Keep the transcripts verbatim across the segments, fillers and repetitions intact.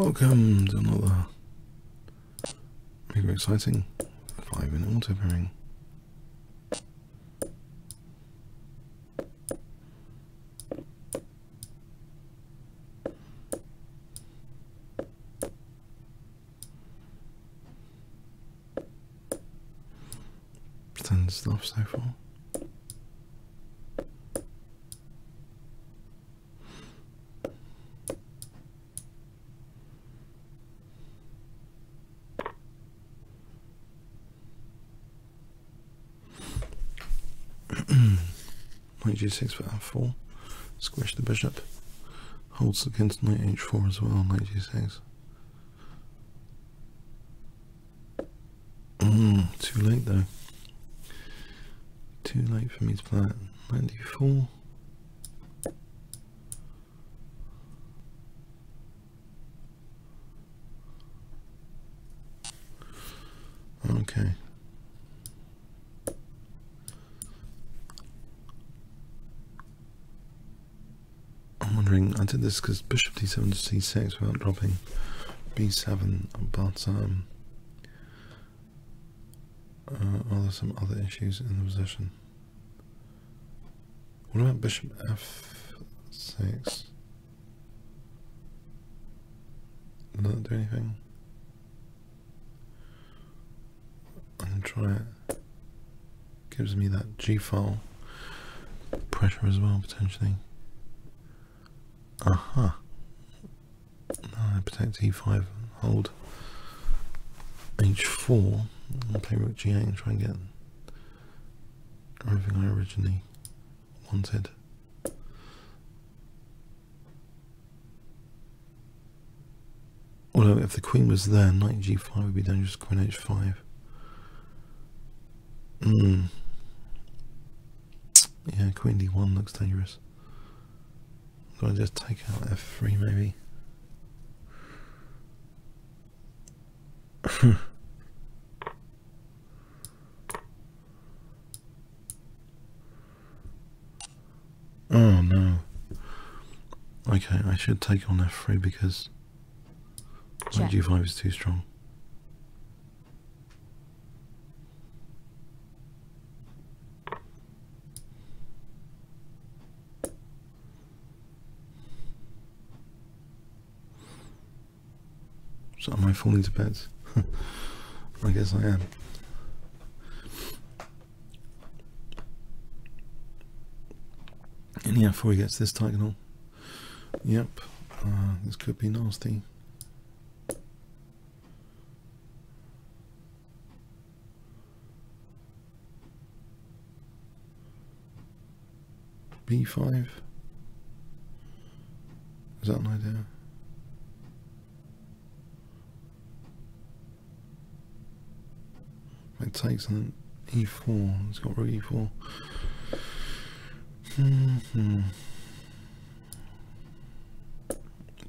Welcome to another mega exciting five minute auto pairing. Pretend stuff so far. Knight g six for f four, squish the bishop, holds against knight h four as well, knight g six. Mm, too late though. Too late for me to play it. Knight d four. Okay. I did this because bishop d seven to c six without dropping b seven, but um, uh, are there some other issues in the position? What about bishop f six? Did that do anything? I'm going to try it. Gives me that g file pressure as well, potentially. Aha. Uh-huh. Protect e five, hold h four, and play rook g eight and try and get everything I originally wanted. Although if the queen was there, knight g five would be dangerous, queen h five. Mm. Yeah, queen d one looks dangerous. Could I just take out f three maybe? Oh no. Okay, I should take on f three because my g five is too strong. So am I falling to bits? I guess I am. And yeah, before he gets this diagonal. Yep, uh, this could be nasty. b five. Is that an idea? It takes on e four, it's got rook e four. Mm-hmm.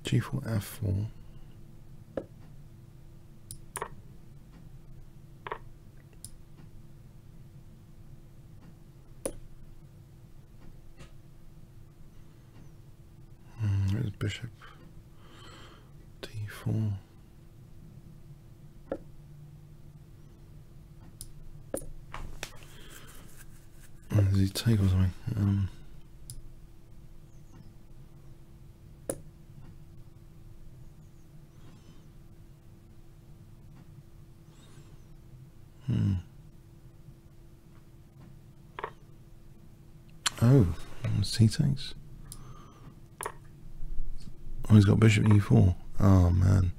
g four, f four. Mm, there's bishop d four. Does he take or something? Um, hmm. Oh, he takes. Oh, he's got bishop e four. Oh man.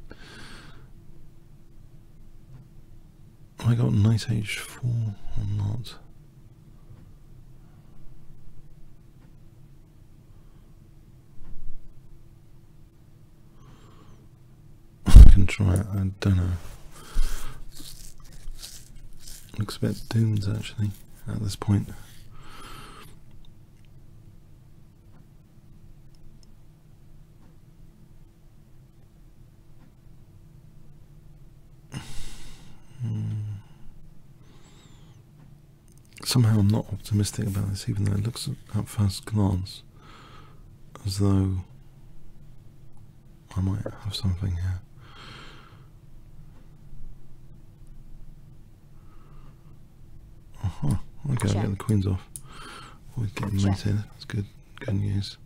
I got knight h four or not? Try it, I don't know. Looks a bit doomed actually at this point. Somehow I'm not optimistic about this, even though it looks at first glance as though I might have something here. Uh-huh. Okay, I'll get the queens off. Always getting mates in. That's good, good news.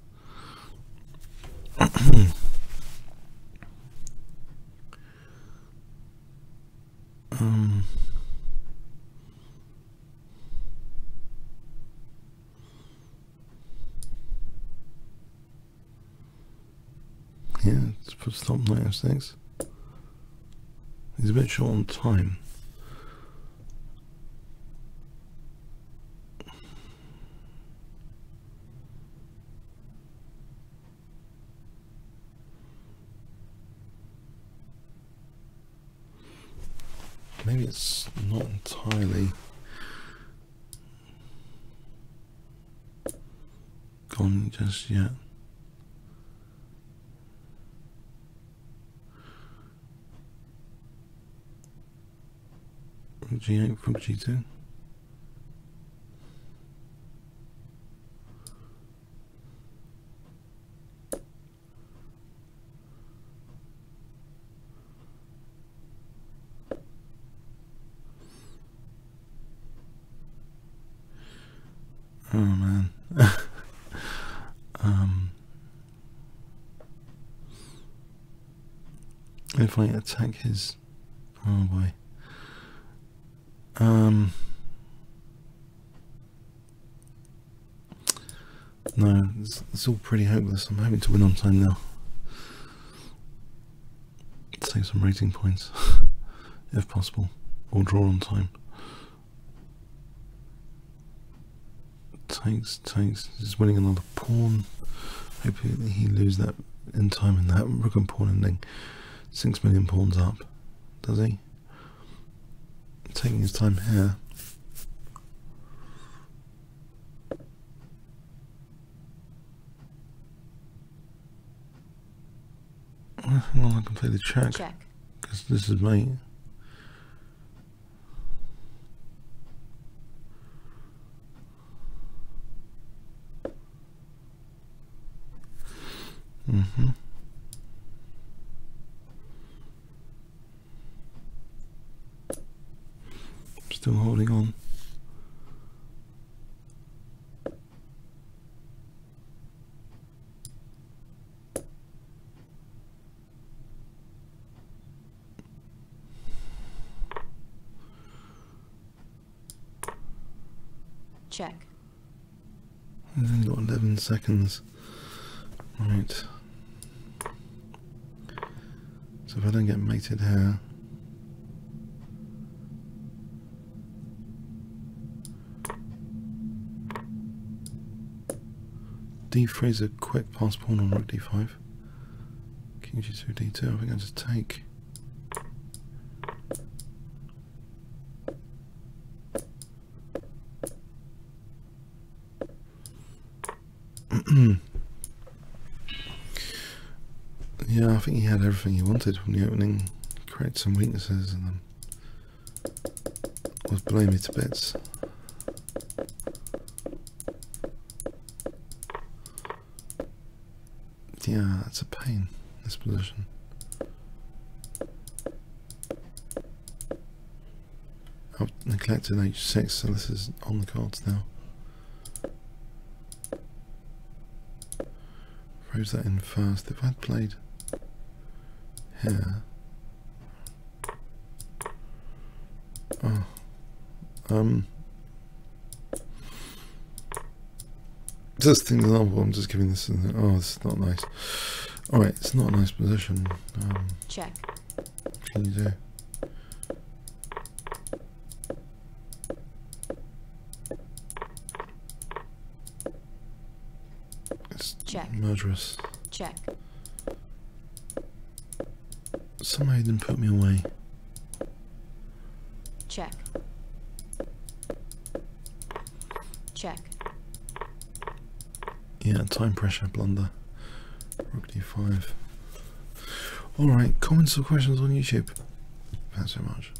um. Yeah, let's put stop knight f six. He's a bit short on time. Maybe it's not entirely gone just yet. G eight from G two. Oh man. um, if I attack his, oh boy. Um, no, it's, it's all pretty hopeless. I'm hoping to win on time now. Save some rating points, if possible, or draw on time. Takes, takes, just winning another pawn. Hopefully he loses that in time in that rook and pawn ending. Six million pawns up, does he? Taking his time here. Oh, hang on, I can play the check. Check. Because this is mate. Mm-hmm. Still holding on. Check. I've only got eleven seconds. Right. So if I don't get mated here. D three's a quick pass pawn on rook d five. King g two, d two. I think I just take. Yeah, I think he had everything he wanted from the opening. Created some weaknesses and then was blowing me to bits. Yeah, it's a pain, this position. I've neglected h six, so this is on the cards now. Throws that in first. If I'd played here. Oh. Um. Just an example, I'm just giving this. An, oh, this is not nice. Alright, it's not a nice position. Um, Check. What can you do? It's Check. Murderous. Check. Somehow he didn't put me away. Check. Check. Yeah, time pressure, blunder. Rook d five. Alright, comments or questions on YouTube? Thanks so much.